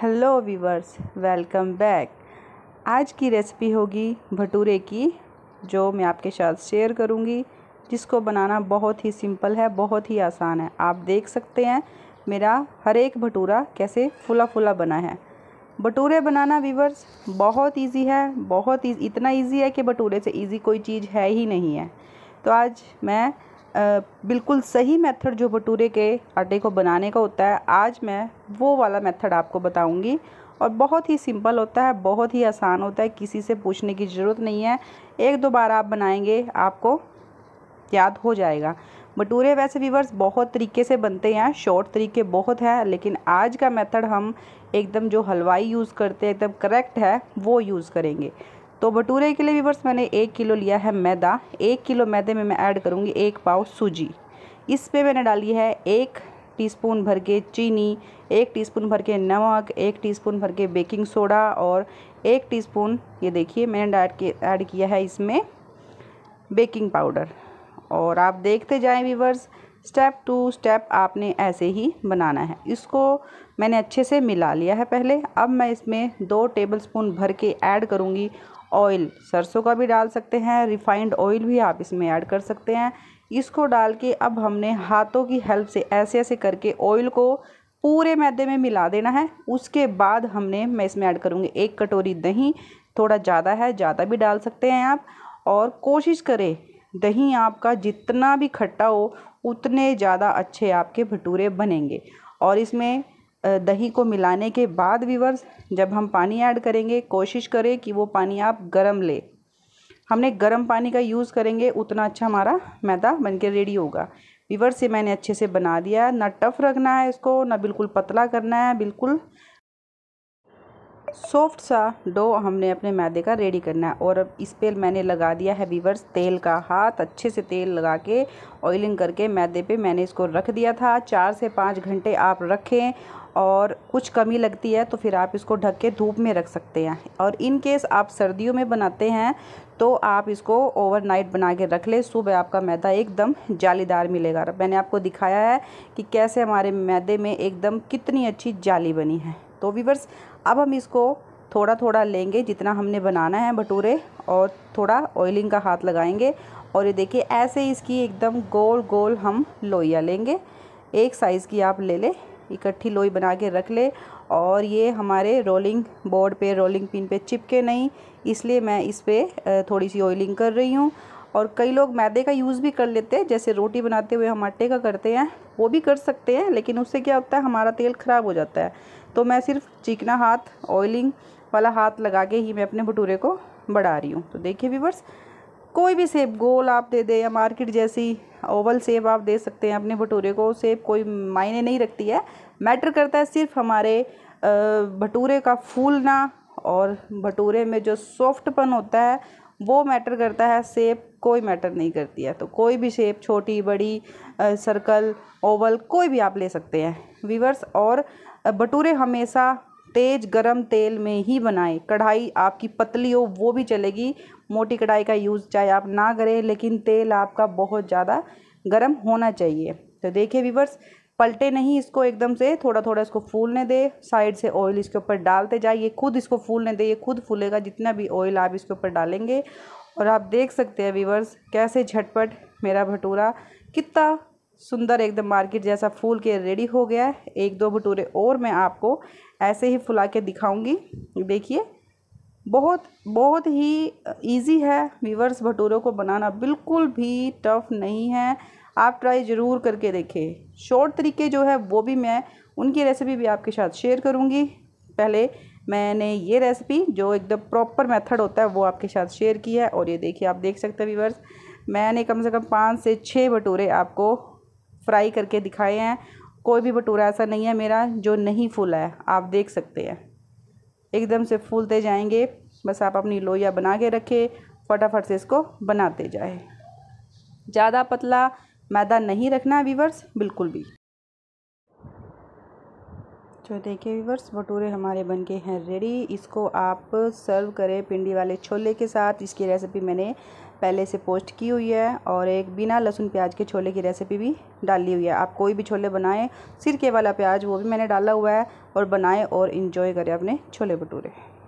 Hello viewers, welcome back. आज की recipe होगी भटूरे की, जो मैं आपके साथ शेयर करूंगी, जिसको बनाना बहुत ही सिंपल है, बहुत ही आसान है। आप देख सकते हैं मेरा हर एक भटूरा कैसे फुला फुला बना है। भटूरे बनाना वीवर्स बहुत इजी है, इतना इजी है कि भटूरे से इजी कोई चीज़ है ही नहीं है। तो आज मैं बिल्कुल सही मेथड जो भटूरे के आटे को बनाने का होता है, आज मैं वो वाला मेथड आपको बताऊंगी। और बहुत ही सिंपल होता है, बहुत ही आसान होता है, किसी से पूछने की ज़रूरत नहीं है। एक दो बार आप बनाएंगे आपको याद हो जाएगा। भटूरे वैसे वीवर्स बहुत तरीके से बनते हैं, शॉर्ट तरीके बहुत हैं, लेकिन आज का मेथड हम एकदम जो हलवाई यूज़ करते हैं एकदम करेक्ट है वो यूज़ करेंगे। तो भटूरे के लिए वीवर्स मैंने 1 किलो लिया है मैदा। 1 किलो मैदे में मैं ऐड करूँगी 1 पाव सूजी। इस पे मैंने डाली है 1 टीस्पून भर के चीनी, 1 टीस्पून भर के नमक, 1 टीस्पून भर के बेकिंग सोडा और 1 टीस्पून ये देखिए मैंने ऐड किया है इसमें बेकिंग पाउडर। और आप देखते जाएं वीवर्स, स्टेप टू स्टेप आपने ऐसे ही बनाना है। इसको मैंने अच्छे से मिला लिया है पहले। अब मैं इसमें 2 टेबलस्पून भर के ऐड करूँगी ऑयल। सरसों का भी डाल सकते हैं, रिफाइंड ऑयल भी आप इसमें ऐड कर सकते हैं। इसको डाल के अब हमने हाथों की हेल्प से ऐसे ऐसे करके ऑयल को पूरे मैदे में मिला देना है। उसके बाद हमने मैं इसमें ऐड करूँगी 1 कटोरी दही। थोड़ा ज़्यादा है, ज़्यादा भी डाल सकते हैं आप। और कोशिश करें दही आपका जितना भी खट्टा हो उतने ज़्यादा अच्छे आपके भटूरे बनेंगे। और इसमें दही को मिलाने के बाद वीवर्स जब हम पानी ऐड करेंगे, कोशिश करें कि वो पानी आप गरम ले। हमने गरम पानी का यूज़ करेंगे, उतना अच्छा हमारा मैदा बनके रेडी होगा। वीवर्स ये मैंने अच्छे से बना दिया है, ना टफ रखना है इसको, ना बिल्कुल पतला करना है, बिल्कुल सॉफ्ट सा डो हमने अपने मैदे का रेडी करना है। और अब इस पर मैंने लगा दिया है वीवर्स तेल का हाथ। अच्छे से तेल लगा के ऑयलिंग करके मैदे पे मैंने इसको रख दिया था। 4 से 5 घंटे आप रखें, और कुछ कमी लगती है तो फिर आप इसको ढक के धूप में रख सकते हैं। और इन केस आप सर्दियों में बनाते हैं तो आप इसको ओवरनाइट बना के रख लें। सुबह आपका मैदा एकदम जालीदार मिलेगा। मैंने आपको दिखाया है कि कैसे हमारे मैदे में एकदम कितनी अच्छी जाली बनी है। तो वीवर्स अब हम इसको थोड़ा थोड़ा लेंगे जितना हमने बनाना है भटूरे, और थोड़ा ऑयलिंग का हाथ लगाएंगे। और ये देखिए ऐसे इसकी एकदम गोल गोल हम लोइयाँ लेंगे। एक साइज़ की आप ले लें, इकट्ठी लोई बना के रख ले। और ये हमारे रोलिंग बोर्ड पे, रोलिंग पिन पे चिपके नहीं, इसलिए मैं इस पर थोड़ी सी ऑयलिंग कर रही हूँ। और कई लोग मैदे का यूज़ भी कर लेते हैं, जैसे रोटी बनाते हुए हम आटे का करते हैं वो भी कर सकते हैं, लेकिन उससे क्या होता है हमारा तेल ख़राब हो जाता है। तो मैं सिर्फ चिकना हाथ, ऑयलिंग वाला हाथ लगा के ही मैं अपने भटूरे को बढ़ा रही हूँ। तो देखिए व्यूअर्स, कोई भी शेप गोल आप दे दें या मार्केट जैसी ओवल शेप आप दे सकते हैं अपने भटूरे को। शेप कोई मायने नहीं रखती है, मैटर करता है सिर्फ हमारे भटूरे का फूलना और भटूरे में जो सॉफ्टपन होता है वो मैटर करता है, शेप कोई मैटर नहीं करती है। तो कोई भी शेप, छोटी बड़ी, सर्कल, ओवल, कोई भी आप ले सकते हैं व्यूअर्स। और भटूरे हमेशा तेज़ गरम तेल में ही बनाएं। कढ़ाई आपकी पतली हो वो भी चलेगी, मोटी कढ़ाई का यूज़ चाहे आप ना करें, लेकिन तेल आपका बहुत ज़्यादा गरम होना चाहिए। तो देखिए व्यूअर्स, पलटे नहीं इसको, एकदम से थोड़ा थोड़ा इसको फूलने दे। साइड से ऑयल इसके ऊपर डालते जाइए, खुद इसको फूलने दे, ये खुद फूलेगा जितना भी ऑयल आप इसके ऊपर डालेंगे। और आप देख सकते हैं व्यूअर्स कैसे झटपट मेरा भटूरा कितना सुंदर एकदम मार्केट जैसा फूल के रेडी हो गया है। 1-2 भटूरे और मैं आपको ऐसे ही फुला के दिखाऊंगी। देखिए बहुत ही इजी है व्यूअर्स, भटूरों को बनाना बिल्कुल भी टफ नहीं है। आप ट्राई ज़रूर करके देखें। शॉर्ट तरीके जो है वो भी मैं उनकी रेसिपी भी आपके साथ शेयर करूंगी। पहले मैंने ये रेसिपी जो एकदम प्रॉपर मेथड होता है वो आपके साथ शेयर की है। और ये देखिए, आप देख सकते हैं व्यूअर्स, मैंने कम से कम 5 से 6 भटूरे आपको फ्राई करके दिखाए हैं। कोई भी भटूरा ऐसा नहीं है मेरा जो नहीं फूला है। आप देख सकते हैं एकदम से फूलते जाएंगे। बस आप अपनी लोइयाँ बना के रखें, फटाफट से इसको बनाते जाएं। ज़्यादा पतला मैदा नहीं रखना व्यूअर्स बिल्कुल भी। तो देखिए व्यूवर्स, भटूरे हमारे बनके हैं रेडी। इसको आप सर्व करें पिंडी वाले छोले के साथ। इसकी रेसिपी मैंने पहले से पोस्ट की हुई है और एक बिना लहसुन प्याज के छोले की रेसिपी भी डाली हुई है। आप कोई भी छोले बनाएं, सिरके वाला प्याज वो भी मैंने डाला हुआ है, और बनाएं और इन्जॉय करें अपने छोले भटूरे।